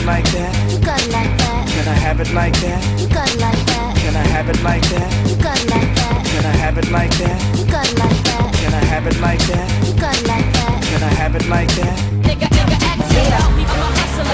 it like that? You got it like that. Can I have it like that? You got it like that. Can I have it like that? You got it like that. Can I have it like that? You got it like that. Can I have it like that? You got it like that. Can I have it like that? Nigga, act it out. I'm a hustler.